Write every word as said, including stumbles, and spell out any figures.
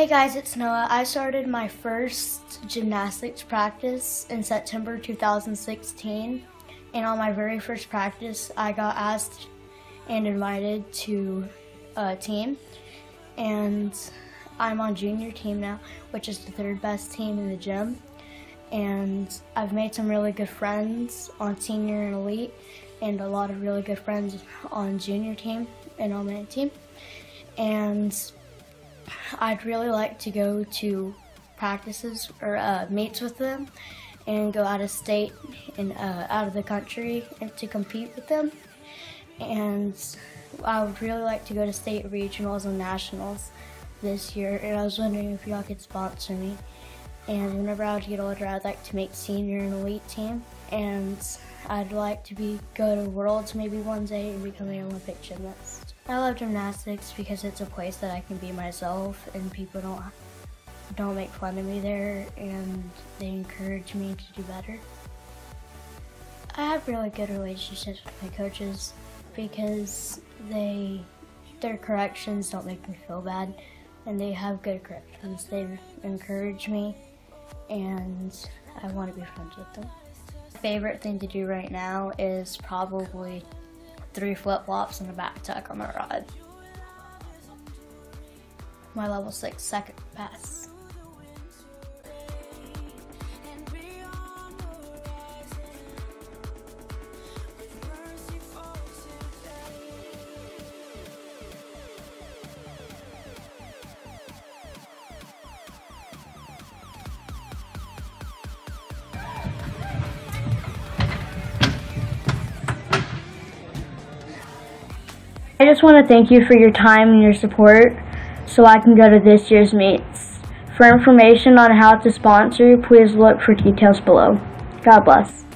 Hey guys, it's Noah. I started my first gymnastics practice in September two thousand sixteen, and on my very first practice I got asked and invited to a team, and I'm on junior team now, which is the third best team in the gym, and I've made some really good friends on senior and elite, and a lot of really good friends on junior team and on my team, and I'd really like to go to practices or uh, meets with them and go out of state and uh, out of the country and to compete with them. And I would really like to go to state regionals and nationals this year, and I was wondering if y'all could sponsor me. And whenever I would get older, I'd like to make senior and elite team, and I'd like to be go to Worlds maybe one day and become an Olympic gymnast. I love gymnastics because it's a place that I can be myself, and people don't don't make fun of me there, and they encourage me to do better. I have really good relationships with my coaches because they their corrections don't make me feel bad, and they have good corrections. They encourage me, and I want to be friends with them. My favorite thing to do right now is probably three flip-flops and a back tuck on the rod. My level six second pass. I just want to thank you for your time and your support so I can go to this year's meets. For information on how to sponsor, please look for details below. God bless.